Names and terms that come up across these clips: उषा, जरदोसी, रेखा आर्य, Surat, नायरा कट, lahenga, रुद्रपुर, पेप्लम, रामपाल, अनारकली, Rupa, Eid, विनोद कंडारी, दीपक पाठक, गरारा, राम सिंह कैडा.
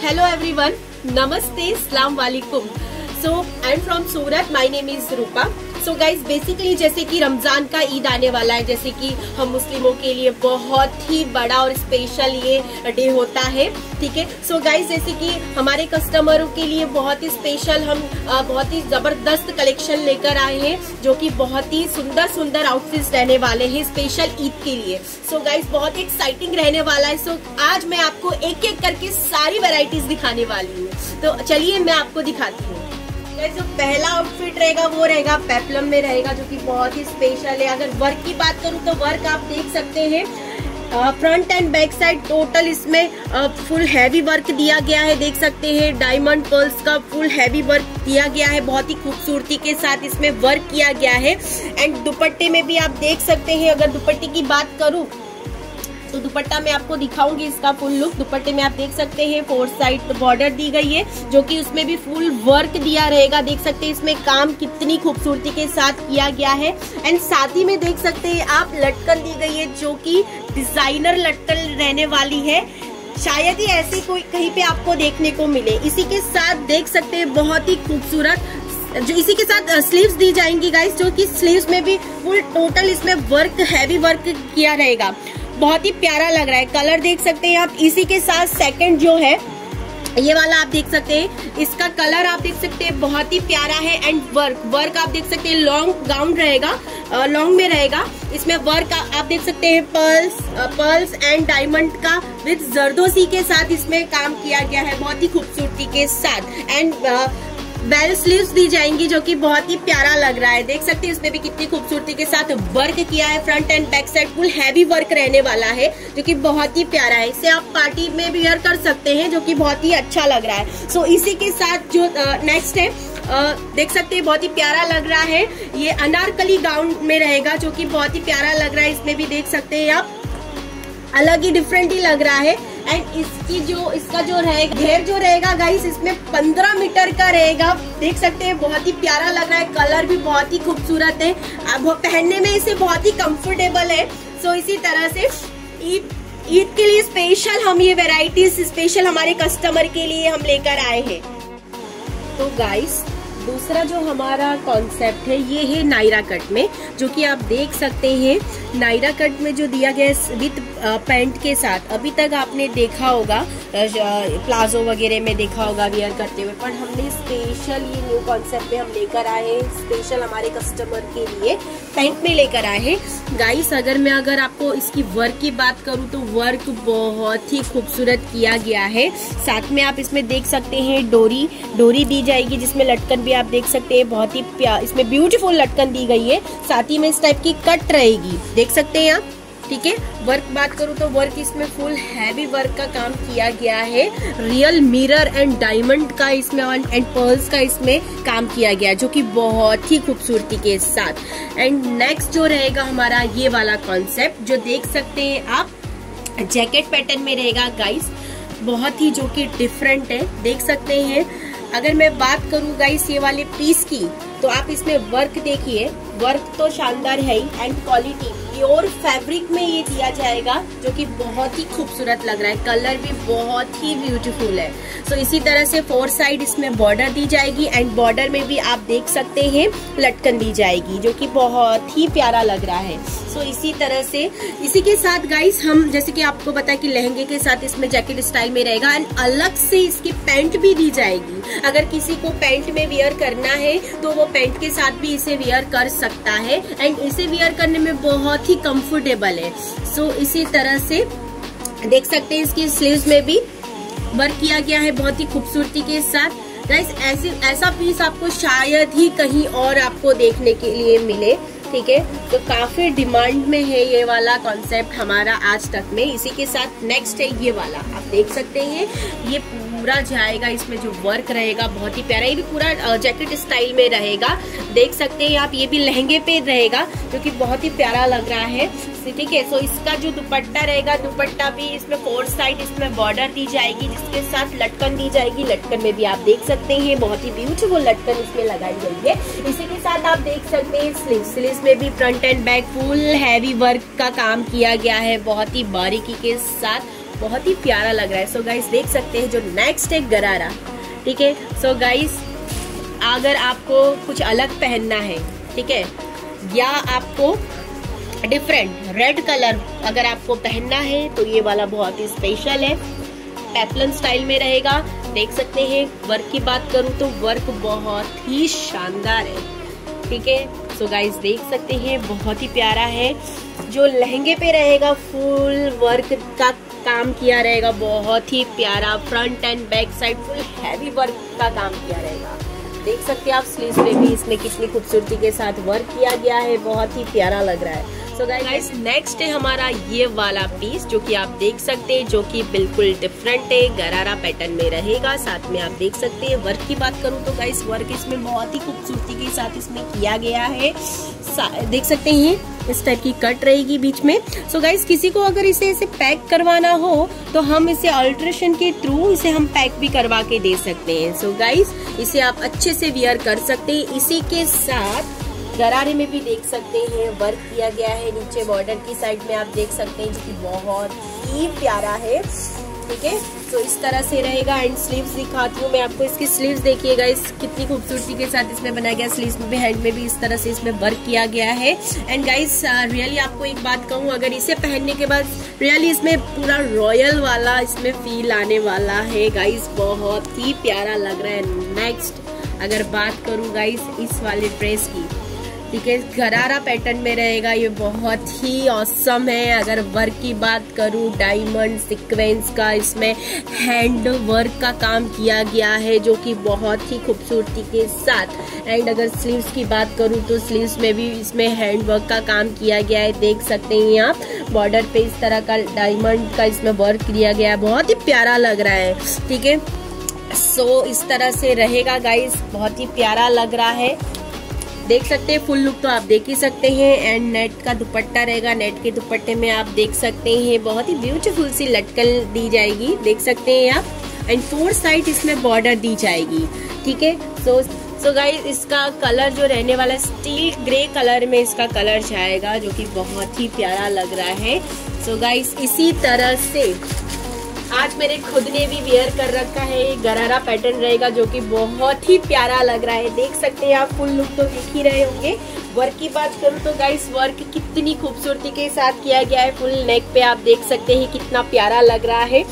Hello everyone, Namaste, Assalam Walaikum. So I'm from Surat. My name is Rupa. So guys, basically जैसे कि रमज़ान का ईद आने वाला है, जैसे कि हम मुस्लिमों के लिए बहुत ही बड़ा और स्पेशल ये डे होता है, ठीक है। सो गाइज जैसे कि हमारे कस्टमरों के लिए बहुत ही स्पेशल हम बहुत ही ज़बरदस्त कलेक्शन लेकर आए हैं, जो कि बहुत ही सुंदर सुंदर आउटफिट्स रहने वाले हैं स्पेशल ईद के लिए। सो गाइज बहुत एक्साइटिंग रहने वाला है। सो आज मैं आपको एक एक करके सारी वेराइटीज दिखाने वाली हूँ, तो चलिए मैं आपको दिखाती हूँ। जो पहला आउटफिट रहेगा वो रहेगा पेप्लम में रहेगा, जो कि बहुत ही स्पेशल है। अगर वर्क की बात करूं तो वर्क आप देख सकते हैं, front and back side total इसमें फुल हैवी वर्क दिया गया है। देख सकते हैं डायमंड पर्ल्स का फुल हैवी वर्क दिया गया है, बहुत ही खूबसूरती के साथ इसमें वर्क किया गया है। एंड दुपट्टे में भी आप देख सकते हैं, अगर दुपट्टे की बात करूँ तो दुपट्टा मैं आपको दिखाऊंगी इसका फुल लुक। दुपट्टे में आप देख सकते हैं 4 साइड बॉर्डर दी गई है, जो कि उसमें भी फुल वर्क दिया रहेगा। देख सकते हैं इसमें काम कितनी खूबसूरती के साथ किया गया है। एंड साथ ही में देख सकते हैं आप लटकन दी गई है, जो कि डिजाइनर लटकन रहने वाली है, शायद ही ऐसी कोई कहीं पे आपको देखने को मिले। इसी के साथ देख सकते हैं बहुत ही खूबसूरत जो इसी के साथ स्लीव्स दी जाएंगी गाइस, जो कि स्लीव्स में भी फुल टोटल इसमें वर्क हैवी वर्क किया रहेगा। बहुत ही प्यारा लग रहा है। कलर देख सकते हैं आप। इसी के साथ सेकंड जो है ये वाला आप देख सकते हैं, इसका कलर आप देख सकते हैं बहुत ही प्यारा है। एंड वर्क आप देख सकते हैं लॉन्ग गाउन रहेगा, लॉन्ग में रहेगा। इसमें वर्क आप देख सकते हैं पर्ल्स एंड डायमंड का विद जरदोसी के साथ इसमें काम किया गया है, बहुत ही खूबसूरती के साथ। एंड बेल स्लीव्स दी जाएंगी, जो कि बहुत ही प्यारा लग रहा है। देख सकते हैं इसमें भी कितनी खूबसूरती के साथ वर्क किया है। Front and back side full heavy work रहने वाला है, जो कि बहुत ही प्यारा है। इसे आप पार्टी में भी वेयर कर सकते हैं, जो कि बहुत ही अच्छा लग रहा है। सो इसी के साथ जो नेक्स्ट है देख सकते हैं बहुत ही प्यारा लग रहा है, ये अनारकली गाउन में रहेगा, जो कि बहुत ही प्यारा लग रहा है। इसमें भी देख सकते हैं आप, अलग ही डिफरेंट ही लग रहा है। एंड इसका जो रहेगा घेर जो रहेगा गाइस, इसमें 15 मीटर का रहेगा। देख सकते हैं बहुत ही प्यारा लग रहा है, कलर भी बहुत ही खूबसूरत है, अब पहनने में इसे बहुत ही कंफर्टेबल है। सो इसी तरह से ईद के लिए स्पेशल हम ये वेराइटीज स्पेशल हमारे कस्टमर के लिए हम लेकर आए हैं। तो गाइस दूसरा जो हमारा कॉन्सेप्ट है ये है नायरा कट में, जो कि आप देख सकते हैं नायरा कट में जो दिया गया है विथ पैंट के साथ। अभी तक आपने देखा होगा प्लाजो वगैरह में देखा होगा वेयर करते हुए, पर हमने स्पेशल ये न्यू कॉन्सेप्ट में हम लेकर आए हैं स्पेशल हमारे कस्टमर के लिए पैंट में लेकर आए हैं। गाइस अगर आपको इसकी वर्क की बात करूँ तो वर्क बहुत ही खूबसूरत किया गया है। साथ में आप इसमें देख सकते हैं डोरी दी जाएगी, जिसमें लटकन भी आप देख सकते हैं बहुत ही इसमें ब्यूटीफुल लटकन दी गई है। साथ ही में इस टाइप की कट रहेगी, देख सकते हैं आप, ठीक है। वर्क बात करूं तो वर्क इसमें फुल हैवी वर्क का काम किया गया है, रियल मिरर एंड डायमंड का इसमें एंड पर्ल्स का इसमें काम किया गया है, जो कि बहुत ही खूबसूरती के साथ। एंड नेक्स्ट जो रहेगा हमारा ये वाला कॉन्सेप्ट, जो देख सकते हैं आप जैकेट पैटर्न में रहेगा गाइस, बहुत ही जो कि डिफरेंट है। देख सकते हैं अगर मैं बात करूँ गाइस ये वाले पीस की, तो आप इसमें वर्क देखिए, वर्क तो शानदार है ही एंड क्वालिटी प्योर फैब्रिक में ये दिया जाएगा, जो कि बहुत ही खूबसूरत लग रहा है, कलर भी बहुत ही ब्यूटीफुल है। सो इसी तरह से 4 साइड इसमें बॉर्डर दी जाएगी एंड बॉर्डर में भी आप देख सकते हैं लटकन दी जाएगी, जो कि बहुत ही प्यारा लग रहा है। सो इसी तरह से इसी के साथ गाइस हम जैसे कि आपको बताया कि लहंगे के साथ इसमें जैकेट स्टाइल में रहेगा एंड अलग से इसकी पैंट भी दी जाएगी। अगर किसी को पैंट में वेयर करना है तो वो पैंट के साथ भी इसे वेयर कर सकता है एंड इसे वेयर करने में बहुत ही कंफर्टेबल है। सो इसी तरह से देख सकते हैं इसकी स्लीव्स में भी वर्क किया गया है बहुत ही खूबसूरती के साथ। गाइस ऐसा पीस आपको शायद ही कहीं और आपको देखने के लिए मिले, ठीक है। तो काफी डिमांड में है ये वाला कॉन्सेप्ट हमारा आज तक में। इसी के साथ नेक्स्ट है ये वाला, आप देख सकते हैं ये पूरा जाएगा, इसमें जो वर्क रहेगा बहुत ही प्यारा, ये भी पूरा जैकेट स्टाइल में रहेगा। देख सकते हैं आप ये भी लहंगे पे रहेगा, जो कि बहुत ही प्यारा लग रहा है, ठीक है। सो इसका जो दुपट्टा रहेगा, दुपट्टा भी इसमें 4 साइड इसमें बॉर्डर दी जाएगी, जिसके साथ लटकन दी जाएगी। लटकन में भी आप देख सकते हैं बहुत ही ब्यूटीफुल लटकन इसमें लगाई गई है। इसी के साथ आप देख सकते हैं स्लीव्स में भी front and back full heavy work का काम किया गया है, बहुत ही बारीकी के साथ, बहुत ही प्यारा लग रहा है। सो गाइस देख सकते हैं जो नेक्स्ट है गरारा, ठीक है। सो गाइस अगर आपको कुछ अलग पहनना है, ठीक है, या आपको डिफरेंट रेड कलर अगर आपको पहनना है तो ये वाला बहुत ही स्पेशल है। पेप्लन स्टाइल में रहेगा, देख सकते हैं। वर्क की बात करूँ तो वर्क बहुत ही शानदार है, ठीक है। सो गाइस देख सकते हैं बहुत ही प्यारा है। जो लहंगे पे रहेगा फुल वर्क का काम किया रहेगा, बहुत ही प्यारा। Front and back side full heavy work का काम किया रहेगा। देख सकते हैं आप स्लीव्स पे भी इसमें कितनी खूबसूरती के साथ वर्क किया गया है, बहुत ही प्यारा लग रहा है। सो गाइस नेक्स्ट है हमारा ये वाला पीस जो कि आप देख सकते हैं, जो कि बिल्कुल डिफरेंट है, गरारा पैटर्न में रहेगा। साथ में आप देख सकते हैं वर्क की बात करूं तो गाइस वर्क इसमें बहुत ही खूबसूरती के साथ इसमें किया गया है। देख सकते हैं इस टाइप की कट रहेगी बीच में। सो गाइस किसी को अगर इसे ऐसे पैक करवाना हो तो हम इसे अल्ट्रेशन के थ्रू इसे हम पैक भी करवा के दे सकते हैं। सो गाइस इसे आप अच्छे से वियर कर सकते हैं। इसी के साथ गरारे में भी देख सकते हैं वर्क किया गया है। नीचे बॉर्डर की साइड में आप देख सकते हैं जो कि बहुत ही प्यारा है, ठीक है। तो इस तरह से रहेगा। एंड स्लीव्स दिखाती हूँ मैं आपको, इसकी स्लीव्स देखिएगा इस कितनी खूबसूरती के साथ इसमें बनाया गया। स्लीव्स में भी हैंड में भी इस तरह से इसमें वर्क किया गया है। एंड गाइस रियली आपको एक बात कहूँ, अगर इसे पहनने के बाद रियली इसमें पूरा रॉयल वाला इसमें फील आने वाला है गाइस, बहुत ही प्यारा लग रहा है। नेक्स्ट अगर बात करूँ गाइस इस वाले ड्रेस की, ठीक है, गरारा पैटर्न में रहेगा। ये बहुत ही ऑसम है। अगर वर्क की बात करूँ डायमंड सीक्वेंस का इसमें हैंड वर्क का काम किया गया है जो कि बहुत ही खूबसूरती के साथ। एंड अगर स्लीव्स की बात करूँ तो स्लीव्स में भी इसमें हैंड वर्क का काम किया गया है। देख सकते हैं आप बॉर्डर पे इस तरह का डायमंड का इसमें वर्क किया गया है, बहुत ही प्यारा लग रहा है, ठीक है। सो इस तरह से रहेगा गाइस, बहुत ही प्यारा लग रहा है। देख सकते हैं फुल लुक तो आप देख ही सकते हैं। एंड नेट का दुपट्टा रहेगा, नेट के दुपट्टे में आप देख सकते हैं बहुत ही ब्यूटीफुल सी लटकन दी जाएगी, देख सकते हैं आप। एंड 4 साइड इसमें बॉर्डर दी जाएगी, ठीक है। सो गाइस इसका कलर जो रहने वाला स्टील ग्रे कलर में इसका कलर जाएगा जो कि बहुत ही प्यारा लग रहा है। सो गाइस इसी तरह से आज मैंने खुद ने भी वेयर कर रखा है। गरारा पैटर्न रहेगा जो कि बहुत ही प्यारा लग रहा है। देख सकते हैं आप फुल लुक तो देख ही रहे होंगे। वर्क की बात करूँ तो गाइस वर्क कितनी खूबसूरती के साथ किया गया है। फुल नेक पे आप देख सकते हैं कितना प्यारा लग रहा है।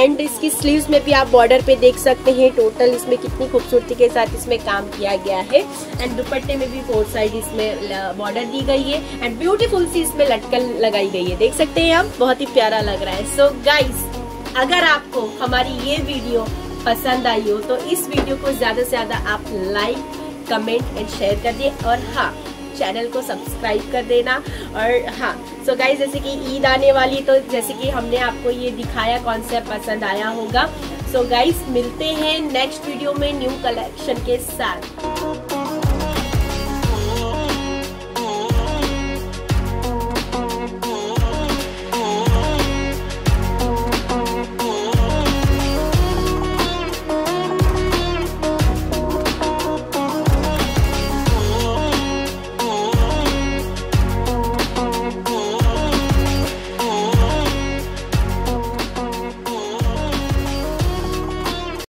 एंड इसकी स्लीव्स में भी आप बॉर्डर पे देख सकते हैं टोटल इसमें कितनी खूबसूरती के साथ इसमें काम किया गया है। एंड दुपट्टे में भी 4 साइड इसमें बॉर्डर दी गई है। एंड ब्यूटीफुल सी इसमें लटकन लगाई गई है, देख सकते हैं आप, बहुत ही प्यारा लग रहा है। सो गाइस अगर आपको हमारी ये वीडियो पसंद आई हो तो इस वीडियो को ज़्यादा से ज़्यादा आप लाइक, कमेंट एंड शेयर कर दिए। और हाँ, चैनल को सब्सक्राइब कर देना। और हाँ, सो गाइस जैसे कि ईद आने वाली, तो जैसे कि हमने आपको ये दिखाया कॉन्सेप्ट पसंद आया होगा। सो गाइस मिलते हैं नेक्स्ट वीडियो में न्यू कलेक्शन के साथ।